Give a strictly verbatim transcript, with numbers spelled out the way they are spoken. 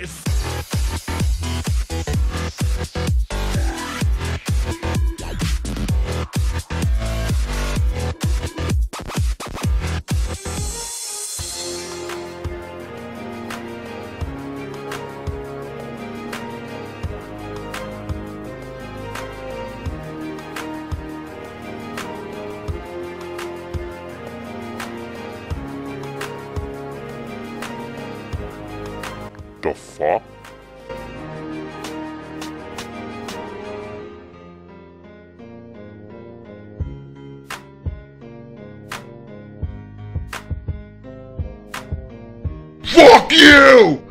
this. The fuck? Fuck you!